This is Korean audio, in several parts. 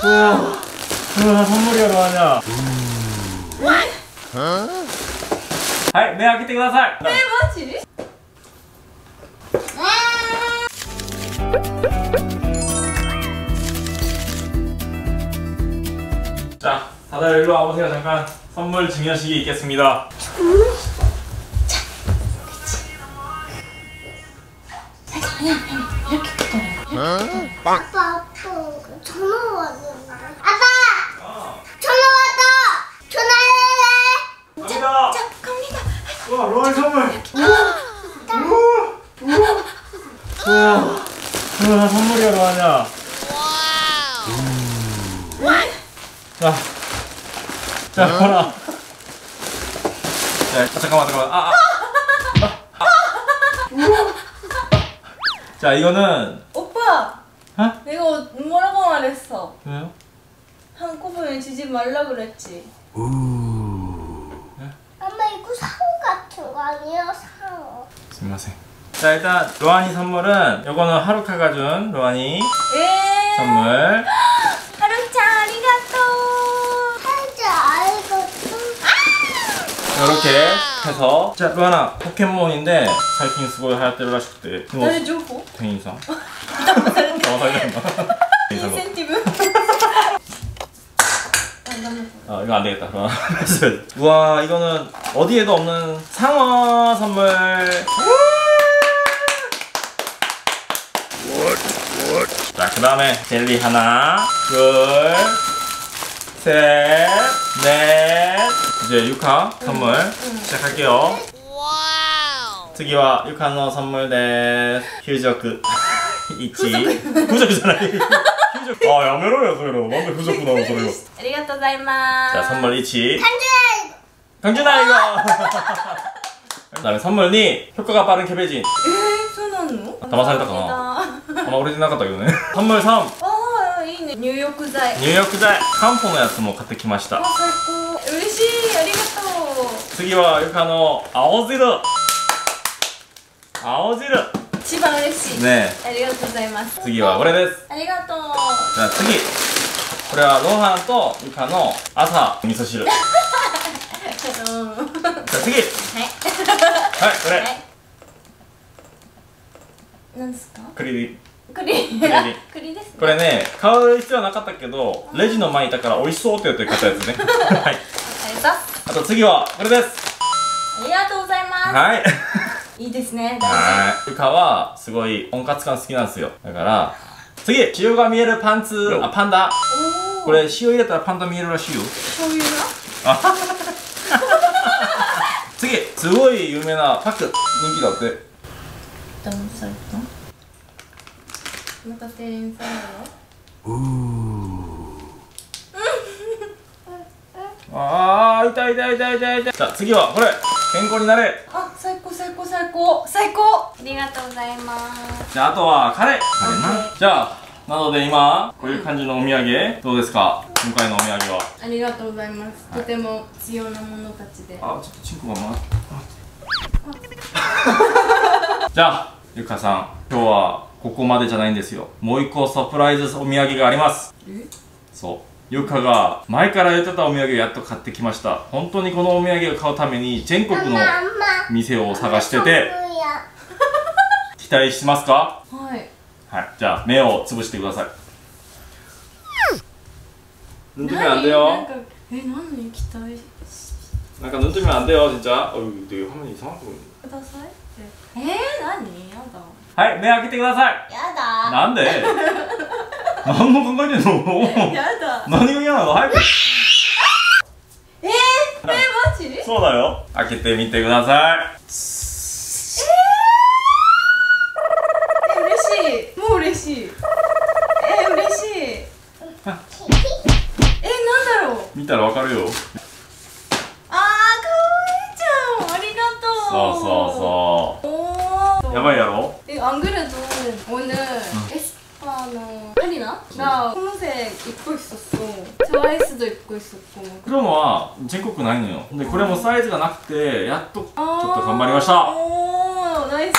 선물이야, 로하냐. 아이, 네, 아끼 때ください. 네, 뭐지? 자, 다들 일로 와보세요. 잠깐 선물 증여식이 있겠습니다. 이렇게 아빠 전화 왔는데. 아빠 전화 왔다. 전화해. 갑니다. 자 갑니다. 와 로아 선물. 우와 선물이야 로아냐. 자 로아. 잠깐만. 자 이거는. 어? 내가 뭐라고 말했어? 왜요? 한꺼번에 지지 말라 그랬지. 오. 네? 엄마 이거 상어 같은 거 아니에요? 상어. 죄송해요. 자 일단 로안이 선물은 요거는 하루카가 준 로안이 선물. 하루카 아리가또. 하루카 아리가또. 이렇게 해서 자 로안아 포켓몬인데 살핀 수고에 하얗대로 하셨대. 나는 좋고. 대인상. 인센티브? 아 이거 안 되겠다. 우와 이거는 어디에도 없는 상어 선물. 자 그 다음에 젤리 하나, 둘, 셋, 넷. 이제 유카 선물 시작할게요. 와우. 유카の선물です。給食 1 9족이잖아요. 아 야메로야 소리로. 뭔데 구족구 나와 소리로. 감사합니다. 자 선물 1. 강준아 이거. 그다음에 선물 2. 효과가 빠른 캐베진. 에이,そうなの? 담아살렸다가. 아마 오래지 나갔다 이거네. 선물 3. 아, 이네.入浴剤. 한포의 야스모 갖다きました. 아, 최고. 우리시. 감사합니다. 次は 유카의 아오지르. 아오지르. 一番嬉しい。ねえ。ありがとうございます。次は俺です。ありがとう。じゃあ次。これはロハンとユカの朝味噌汁。じゃあ次。はい。はい、これ。なんですか？栗ですね。これね、買う必要はなかったけど、レジの前いたから美味しそうって言って買ったやつね。はい。あと次はこれです。ありがとうございます。はい。いいですね。はい。ゆかはすごい温活感好きなんですよ。だから次塩が見えるパンツ、あパンダ。これ塩入れたらパンダ見えるらしいよ。そういうの？あ。次すごい有名なパック人気だって。ダウンサイト。また店員さんだろ。ああ痛い。さあ次はこれ健康になれ。最高。ありがとうございます。じゃああとはカレーな。じゃあなので今こういう感じのお土産どうですか？今回のお土産はありがとうございます。とても必要なものたちで。あ、ちょっとチンコが回ってじゃあゆかさん今日はここまでじゃないんですよ。もう一個サプライズお土産があります。え？そう、ゆかが前から言ってたお土産をやっと買ってきました。本当にこのお土産を買うために全国の店を探してて期待しますか？はい、はい、じゃあ目をつぶしてください。눈뜨면안돼요。何期待なんか눈뜨면안돼요 진짜。어이되게화면이상한거보이네。くださいって何？やだ。はい、目開けてください。やだ。なんで？何も考えてんの？やだ。何が嫌なの？早く。マジ？そうだよ。開けてみてください。嬉しい。もう嬉しい。嬉しい。なんだろう。見たらわかるよ。可愛いじゃん。ありがとう。そう。やばいやろ？안 그래도 오늘 에스파는 혜리나? 나 검은색 입고 있었어. 트와이스도 입고 있었고. 그런 거 전국 나이네요. 근데 이거는 사이즈가 낮게 야또 조금 감발이었어. 오, 나이스.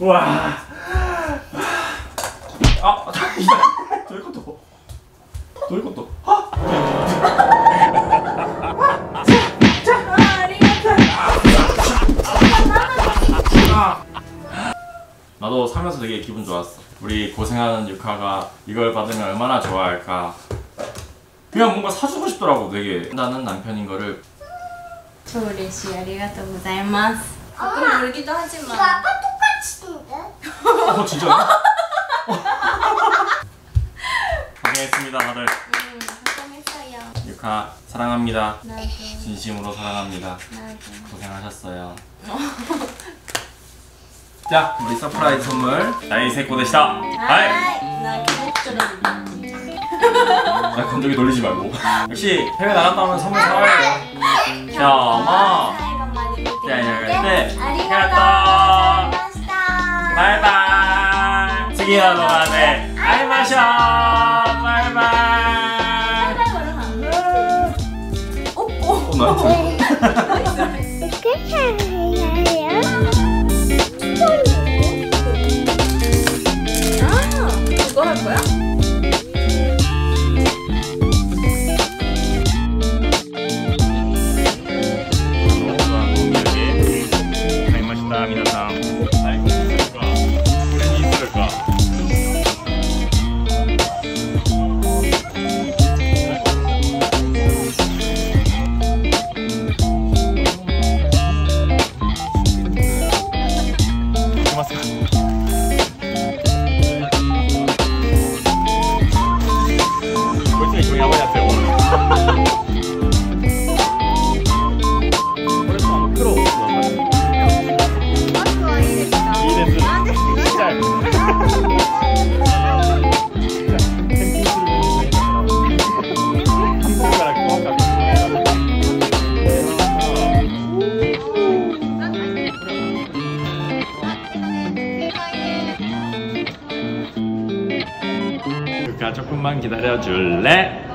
うわああ、どういうことどういうことはっ나도 살면서 되게 기분 좋았어. 우리 고생하는 유카가 이걸 받으면 얼마나 좋아할까. 그냥 뭔가 사주고 싶더라고. 되게 나는 남편인 거를. 조레시, 감사합니다. 가끔 울기도 하지만. 이거 아빠 똑같이던데? 어 진짜요? 고생했습니다 다들. 고생했어요. 유카 사랑합니다. 나도. 진심으로 사랑합니다. 나도. 고생하셨어요. 자, 우리 서프라이즈 선물 다이 세코 でした. 나 건조기 돌리지 말고. 역시 해외 나갔다 오면 선물 사와야 돼요. 자, 엄마. 감사합니다. 바이바이. 지기야 너한테 아이 마셔. 바이바이. 오빠. 나이스. 그거 할 거야? 조금만 기다려 줄래?